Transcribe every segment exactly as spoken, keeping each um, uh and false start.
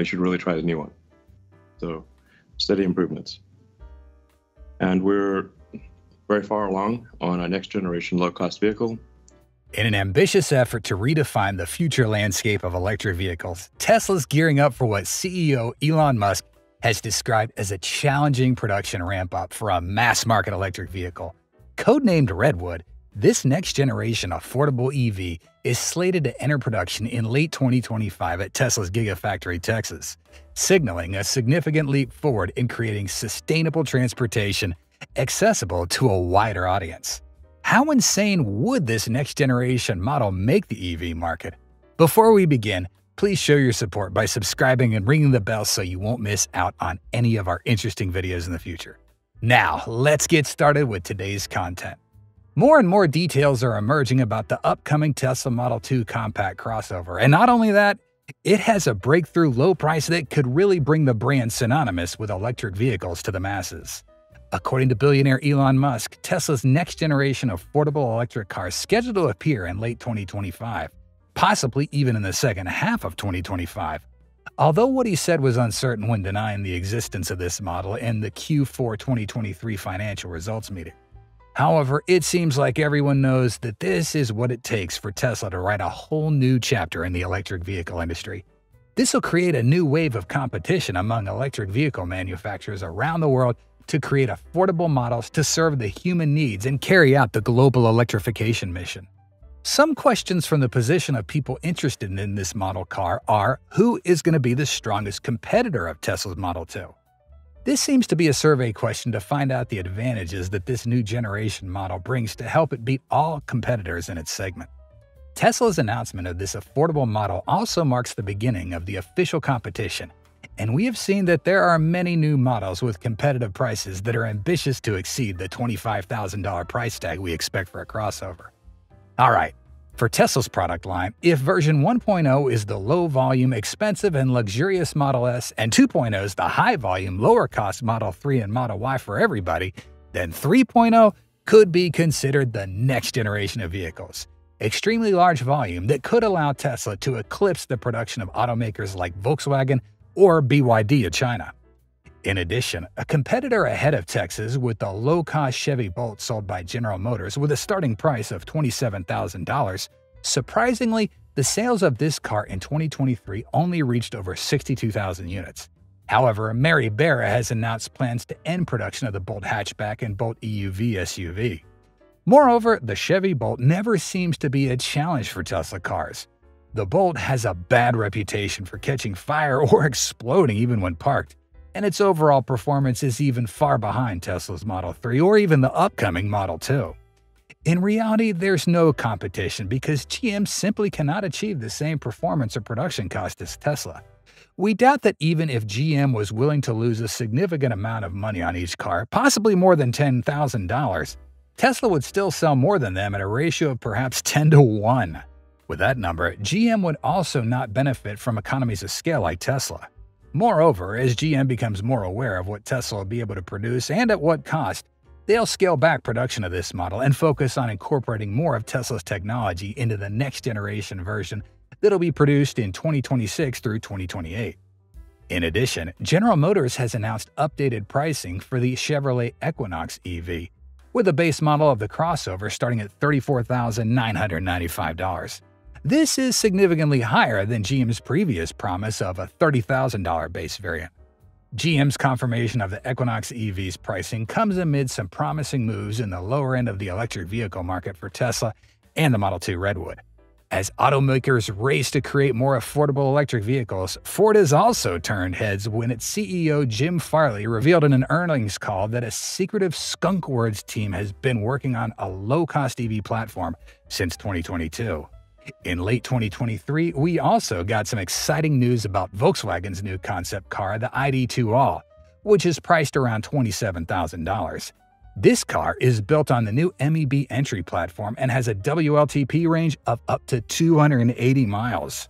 you should really try the new one. So steady improvements. And we're very far along on our next generation low-cost vehicle. In an ambitious effort to redefine the future landscape of electric vehicles, Tesla's gearing up for what C E O Elon Musk has described as a challenging production ramp-up for a mass-market electric vehicle. Codenamed Redwood, this next-generation affordable E V is slated to enter production in late twenty twenty-five at Tesla's Gigafactory Texas, signaling a significant leap forward in creating sustainable transportation accessible to a wider audience. How insane would this next-generation model make the E V market? Before we begin, please show your support by subscribing and ringing the bell so you won't miss out on any of our interesting videos in the future. Now, let's get started with today's content. More and more details are emerging about the upcoming Tesla Model two compact crossover, and not only that, it has a breakthrough low price that could really bring the brand synonymous with electric vehicles to the masses. According to billionaire Elon Musk, Tesla's next-generation affordable electric car is scheduled to appear in late twenty twenty-five, possibly even in the second half of twenty twenty-five. Although what he said was uncertain when denying the existence of this model in the Q four twenty twenty-three financial results meeting. However, it seems like everyone knows that this is what it takes for Tesla to write a whole new chapter in the electric vehicle industry. This will create a new wave of competition among electric vehicle manufacturers around the world to create affordable models to serve the human needs and carry out the global electrification mission. Some questions from the position of people interested in this model car are, who is going to be the strongest competitor of Tesla's Model two? This seems to be a survey question to find out the advantages that this new generation model brings to help it beat all competitors in its segment. Tesla's announcement of this affordable model also marks the beginning of the official competition, and we have seen that there are many new models with competitive prices that are ambitious to exceed the twenty-five thousand dollar price tag we expect for a crossover. All right, for Tesla's product line, if version one point oh is the low-volume, expensive, and luxurious Model S, and two point oh is the high-volume, lower-cost Model three and Model Y for everybody, then three point oh could be considered the next generation of vehicles. Extremely large volume that could allow Tesla to eclipse the production of automakers like Volkswagen, or B Y D of China. In addition, a competitor ahead of Texas with the low-cost Chevy Bolt sold by General Motors with a starting price of twenty-seven thousand dollars, surprisingly, the sales of this car in twenty twenty-three only reached over sixty-two thousand units. However, Mary Barra has announced plans to end production of the Bolt hatchback and Bolt E U V S U V. Moreover, the Chevy Bolt never seems to be a challenge for Tesla cars. The Bolt has a bad reputation for catching fire or exploding even when parked, and its overall performance is even far behind Tesla's Model three or even the upcoming Model two. In reality, there's no competition because G M simply cannot achieve the same performance or production cost as Tesla. We doubt that even if G M was willing to lose a significant amount of money on each car, possibly more than ten thousand dollars, Tesla would still sell more than them at a ratio of perhaps ten to one. With that number, G M would also not benefit from economies of scale like Tesla. Moreover, as G M becomes more aware of what Tesla will be able to produce and at what cost, they'll scale back production of this model and focus on incorporating more of Tesla's technology into the next-generation version that'll be produced in twenty twenty-six through twenty twenty-eight. In addition, General Motors has announced updated pricing for the Chevrolet Equinox E V, with a base model of the crossover starting at thirty-four thousand nine hundred ninety-five dollars. This is significantly higher than G M's previous promise of a thirty thousand dollar base variant. G M's confirmation of the Equinox E V's pricing comes amid some promising moves in the lower end of the electric vehicle market for Tesla and the Model two Redwood. As automakers race to create more affordable electric vehicles, Ford has also turned heads when its C E O Jim Farley revealed in an earnings call that a secretive Skunk Words team has been working on a low-cost E V platform since twenty twenty-two. In late twenty twenty-three, we also got some exciting news about Volkswagen's new concept car, the I D two All, which is priced around twenty-seven thousand dollars. This car is built on the new M E B entry platform and has a W L T P range of up to two hundred eighty miles.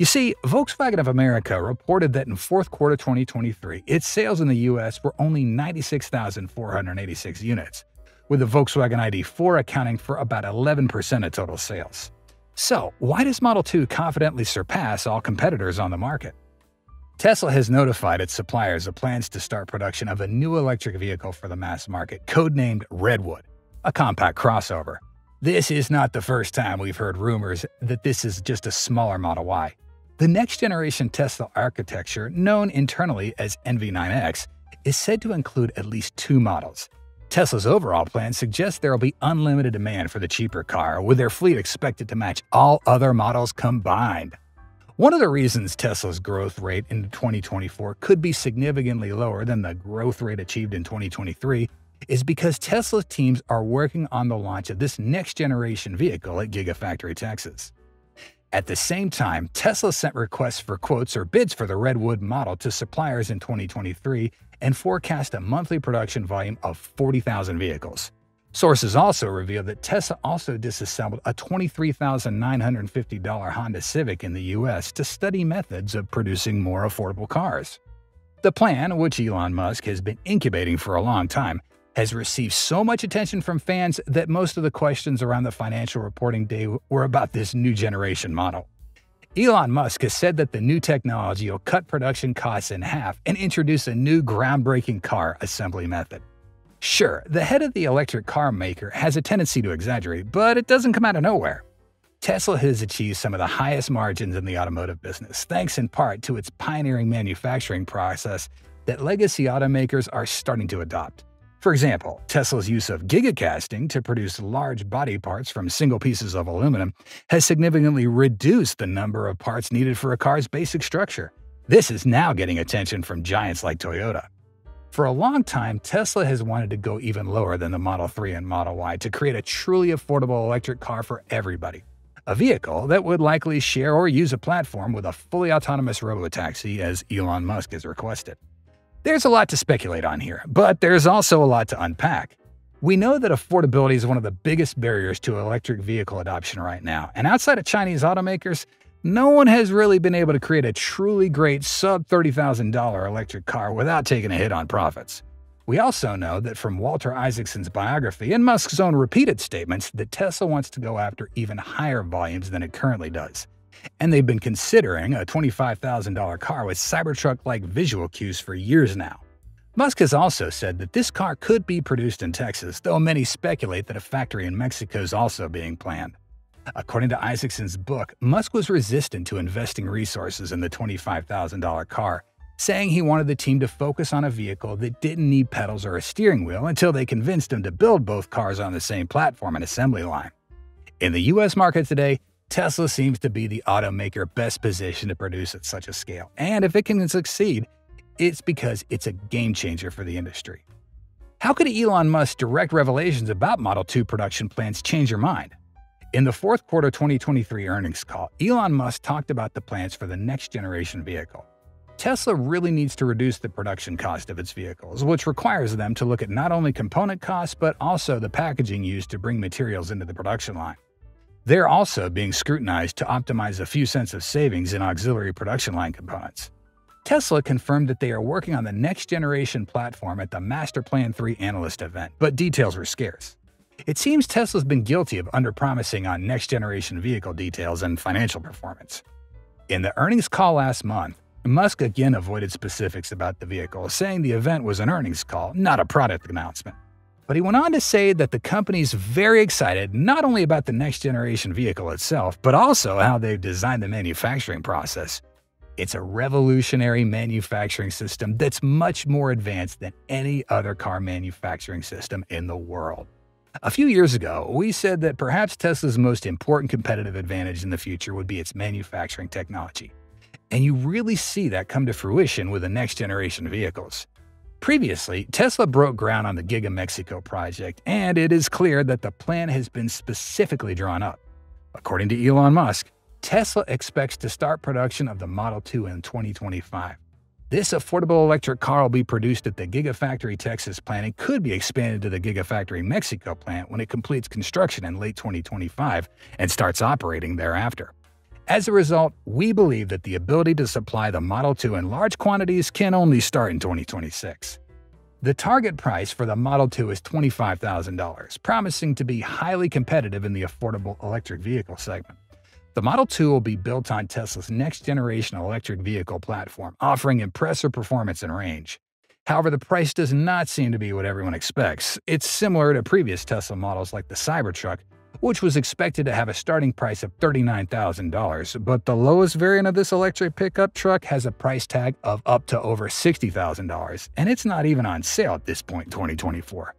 You see, Volkswagen of America reported that in fourth quarter twenty twenty-three, its sales in the U S were only ninety-six thousand four hundred eighty-six units, with the Volkswagen I D four accounting for about eleven percent of total sales. So, why does Model two confidently surpass all competitors on the market? Tesla has notified its suppliers of plans to start production of a new electric vehicle for the mass market, codenamed Redwood, a compact crossover. This is not the first time we've heard rumors that this is just a smaller Model Y. The next-generation Tesla architecture, known internally as N V nine X, is said to include at least two models. Tesla's overall plan suggests there will be unlimited demand for the cheaper car, with their fleet expected to match all other models combined. One of the reasons Tesla's growth rate in twenty twenty-four could be significantly lower than the growth rate achieved in twenty twenty-three is because Tesla's teams are working on the launch of this next-generation vehicle at Gigafactory Texas. At the same time, Tesla sent requests for quotes or bids for the Redwood model to suppliers in twenty twenty-three and forecast a monthly production volume of forty thousand vehicles. Sources also revealed that Tesla also disassembled a twenty-three thousand nine hundred fifty dollar Honda Civic in the U S to study methods of producing more affordable cars. The plan, which Elon Musk has been incubating for a long time, has received so much attention from fans that most of the questions around the financial reporting day were about this new generation model. Elon Musk has said that the new technology will cut production costs in half and introduce a new groundbreaking car assembly method. Sure, the head of the electric car maker has a tendency to exaggerate, but it doesn't come out of nowhere. Tesla has achieved some of the highest margins in the automotive business, thanks in part to its pioneering manufacturing process that legacy automakers are starting to adopt. For example, Tesla's use of gigacasting to produce large body parts from single pieces of aluminum has significantly reduced the number of parts needed for a car's basic structure. This is now getting attention from giants like Toyota. For a long time, Tesla has wanted to go even lower than the Model three and Model Y to create a truly affordable electric car for everybody, a vehicle that would likely share or use a platform with a fully autonomous robotaxi, as Elon Musk has requested. There's a lot to speculate on here, but there's also a lot to unpack. We know that affordability is one of the biggest barriers to electric vehicle adoption right now, and outside of Chinese automakers, no one has really been able to create a truly great sub thirty thousand dollar electric car without taking a hit on profits. We also know that from Walter Isaacson's biography and Musk's own repeated statements that Tesla wants to go after even higher volumes than it currently does. And they've been considering a twenty-five thousand dollar car with Cybertruck-like visual cues for years now. Musk has also said that this car could be produced in Texas, though many speculate that a factory in Mexico is also being planned. According to Isaacson's book, Musk was resistant to investing resources in the twenty-five thousand dollar car, saying he wanted the team to focus on a vehicle that didn't need pedals or a steering wheel until they convinced him to build both cars on the same platform and assembly line. In the U S market today, Tesla seems to be the automaker best positioned to produce at such a scale, and if it can succeed, it's because it's a game changer for the industry. How could Elon Musk's direct revelations about Model two production plans change your mind? In the fourth quarter twenty twenty-three earnings call, Elon Musk talked about the plans for the next generation vehicle. Tesla really needs to reduce the production cost of its vehicles, which requires them to look at not only component costs but also the packaging used to bring materials into the production line. They're also being scrutinized to optimize a few cents of savings in auxiliary production line components. Tesla confirmed that they are working on the next-generation platform at the Master Plan three analyst event, but details were scarce. It seems Tesla's been guilty of underpromising on next-generation vehicle details and financial performance. In the earnings call last month, Musk again avoided specifics about the vehicle, saying the event was an earnings call, not a product announcement. But he went on to say that the company's very excited not only about the next-generation vehicle itself, but also how they've designed the manufacturing process. It's a revolutionary manufacturing system that's much more advanced than any other car manufacturing system in the world. A few years ago, we said that perhaps Tesla's most important competitive advantage in the future would be its manufacturing technology. And you really see that come to fruition with the next-generation vehicles. Previously, Tesla broke ground on the Giga Mexico project, and it is clear that the plan has been specifically drawn up. According to Elon Musk, Tesla expects to start production of the Model two in twenty twenty-five. This affordable electric car will be produced at the Gigafactory Texas plant and could be expanded to the Gigafactory Mexico plant when it completes construction in late twenty twenty-five and starts operating thereafter. As a result, we believe that the ability to supply the Model two in large quantities can only start in twenty twenty-six. The target price for the Model two is twenty-five thousand dollars, promising to be highly competitive in the affordable electric vehicle segment. The Model two will be built on Tesla's next-generation electric vehicle platform, offering impressive performance and range. However, the price does not seem to be what everyone expects. It's similar to previous Tesla models like the Cybertruck, which was expected to have a starting price of thirty-nine thousand dollars, but the lowest variant of this electric pickup truck has a price tag of up to over sixty thousand dollars, and it's not even on sale at this point in twenty twenty-four.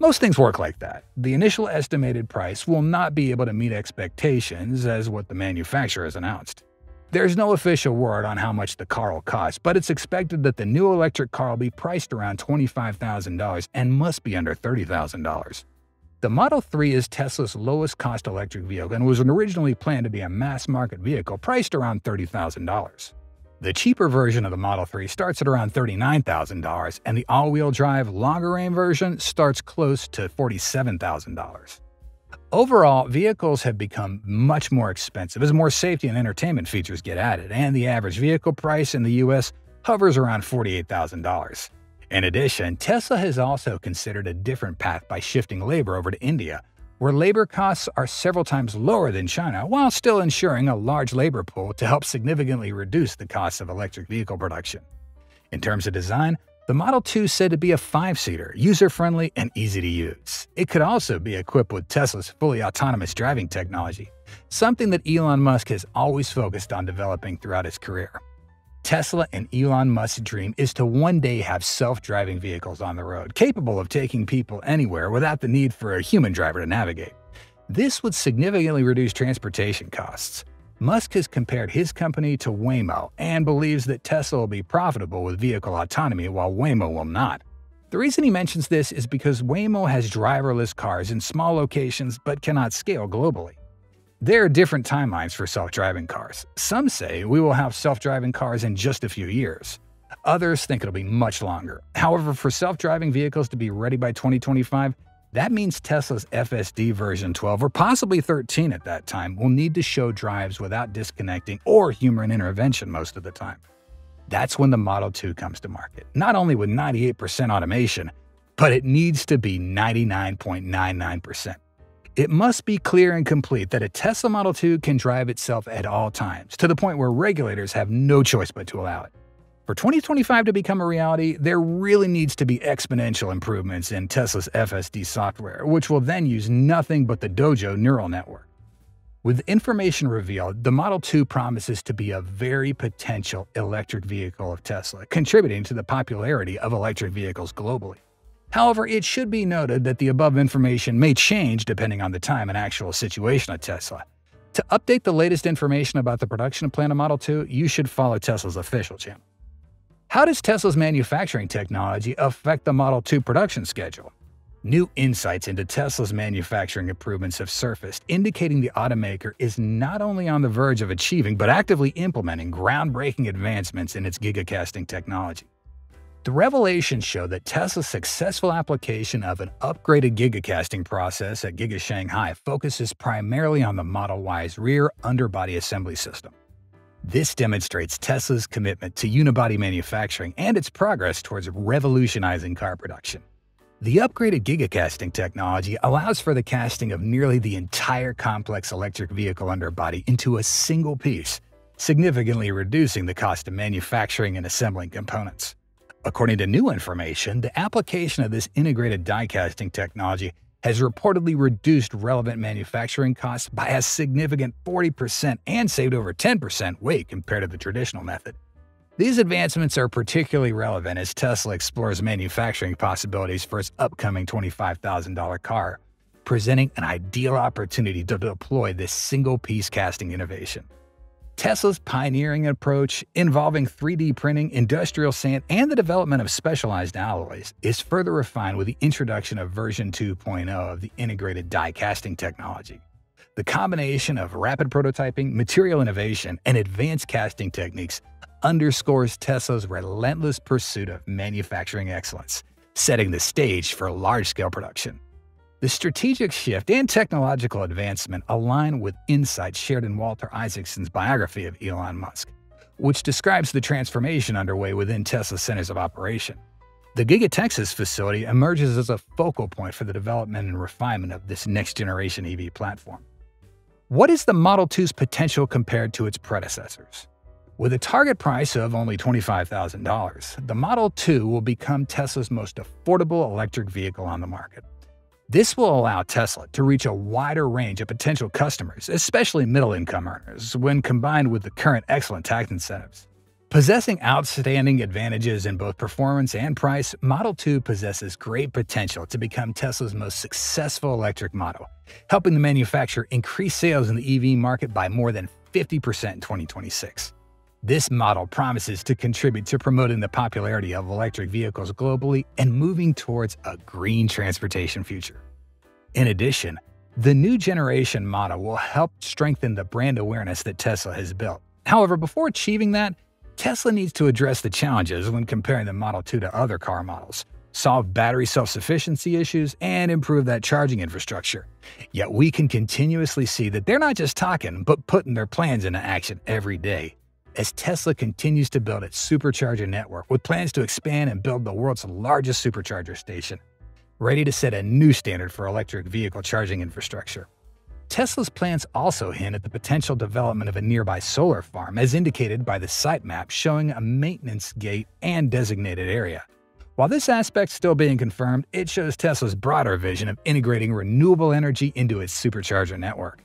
Most things work like that. The initial estimated price will not be able to meet expectations as what the manufacturer has announced. There's no official word on how much the car will cost, but it's expected that the new electric car will be priced around twenty-five thousand dollars and must be under thirty thousand dollars. The Model three is Tesla's lowest-cost electric vehicle and was originally planned to be a mass-market vehicle priced around thirty thousand dollars. The cheaper version of the Model three starts at around thirty-nine thousand dollars, and the all-wheel drive, longer-range version starts close to forty-seven thousand dollars. Overall, vehicles have become much more expensive as more safety and entertainment features get added, and the average vehicle price in the U S hovers around forty-eight thousand dollars. In addition, Tesla has also considered a different path by shifting labor over to India, where labor costs are several times lower than China while still ensuring a large labor pool to help significantly reduce the cost of electric vehicle production. In terms of design, the Model two is said to be a five-seater, user-friendly and easy to use. It could also be equipped with Tesla's fully autonomous driving technology, something that Elon Musk has always focused on developing throughout his career. Tesla and Elon Musk's dream is to one day have self-driving vehicles on the road, capable of taking people anywhere without the need for a human driver to navigate. This would significantly reduce transportation costs. Musk has compared his company to Waymo and believes that Tesla will be profitable with vehicle autonomy while Waymo will not. The reason he mentions this is because Waymo has driverless cars in small locations but cannot scale globally. There are different timelines for self-driving cars. Some say we will have self-driving cars in just a few years. Others think it'll be much longer. However, for self-driving vehicles to be ready by twenty twenty-five, that means Tesla's F S D version twelve or possibly thirteen at that time will need to show drives without disconnecting or human intervention most of the time. That's when the Model two comes to market, not only with ninety-eight percent automation, but it needs to be ninety-nine point nine nine percent. It must be clear and complete that a Tesla Model two can drive itself at all times, to the point where regulators have no choice but to allow it. For twenty twenty-five to become a reality, there really needs to be exponential improvements in Tesla's F S D software, which will then use nothing but the Dojo neural network. With information revealed, the Model two promises to be a very potential electric vehicle of Tesla, contributing to the popularity of electric vehicles globally. However, it should be noted that the above information may change depending on the time and actual situation at Tesla. To update the latest information about the production plan of Model two, you should follow Tesla's official channel. How does Tesla's manufacturing technology affect the Model two production schedule? New insights into Tesla's manufacturing improvements have surfaced, indicating the automaker is not only on the verge of achieving but actively implementing groundbreaking advancements in its gigacasting technology. The revelations show that Tesla's successful application of an upgraded gigacasting process at Giga Shanghai focuses primarily on the Model Y's rear underbody assembly system. This demonstrates Tesla's commitment to unibody manufacturing and its progress towards revolutionizing car production. The upgraded gigacasting technology allows for the casting of nearly the entire complex electric vehicle underbody into a single piece, significantly reducing the cost of manufacturing and assembling components. According to new information, the application of this integrated die-casting technology has reportedly reduced relevant manufacturing costs by a significant forty percent and saved over ten percent weight compared to the traditional method. These advancements are particularly relevant as Tesla explores manufacturing possibilities for its upcoming twenty-five thousand dollar car, presenting an ideal opportunity to deploy this single-piece casting innovation. Tesla's pioneering approach, involving three D printing, industrial sand, and the development of specialized alloys, is further refined with the introduction of version two point oh of the integrated die-casting technology. The combination of rapid prototyping, material innovation, and advanced casting techniques underscores Tesla's relentless pursuit of manufacturing excellence, setting the stage for large-scale production. The strategic shift and technological advancement align with insights shared in Walter Isaacson's biography of Elon Musk, which describes the transformation underway within Tesla's centers of operation. The GigaTexas facility emerges as a focal point for the development and refinement of this next-generation E V platform. What is the Model two's potential compared to its predecessors? With a target price of only twenty-five thousand dollars, the Model two will become Tesla's most affordable electric vehicle on the market. This will allow Tesla to reach a wider range of potential customers, especially middle-income earners, when combined with the current excellent tax incentives. Possessing outstanding advantages in both performance and price, Model two possesses great potential to become Tesla's most successful electric model, helping the manufacturer increase sales in the E V market by more than fifty percent in twenty twenty-six. This model promises to contribute to promoting the popularity of electric vehicles globally and moving towards a green transportation future. In addition, the new generation model will help strengthen the brand awareness that Tesla has built. However, before achieving that, Tesla needs to address the challenges when comparing the Model two to other car models, solve battery self-sufficiency issues, and improve that charging infrastructure. Yet we can continuously see that they're not just talking, but putting their plans into action every day, as Tesla continues to build its supercharger network with plans to expand and build the world's largest supercharger station, ready to set a new standard for electric vehicle charging infrastructure. Tesla's plans also hint at the potential development of a nearby solar farm, as indicated by the site map showing a maintenance gate and designated area. While this aspect's still being confirmed, it shows Tesla's broader vision of integrating renewable energy into its supercharger network.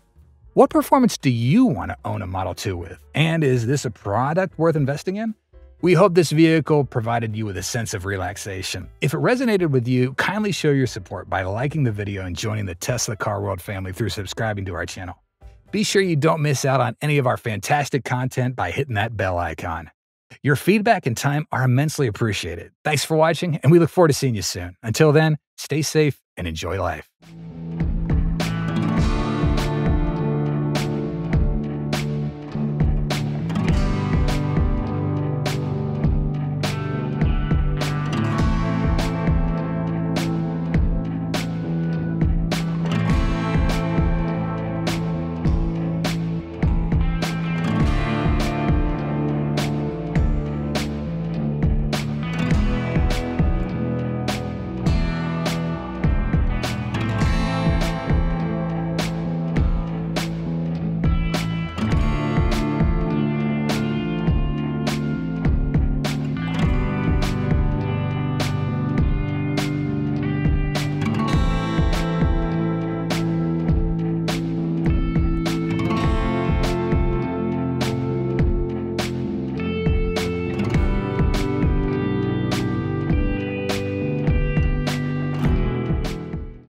What performance do you want to own a Model two with? And is this a product worth investing in? We hope this vehicle provided you with a sense of relaxation. If it resonated with you, kindly show your support by liking the video and joining the Tesla Car World family through subscribing to our channel. Be sure you don't miss out on any of our fantastic content by hitting that bell icon. Your feedback and time are immensely appreciated. Thanks for watching, and we look forward to seeing you soon. Until then, stay safe and enjoy life.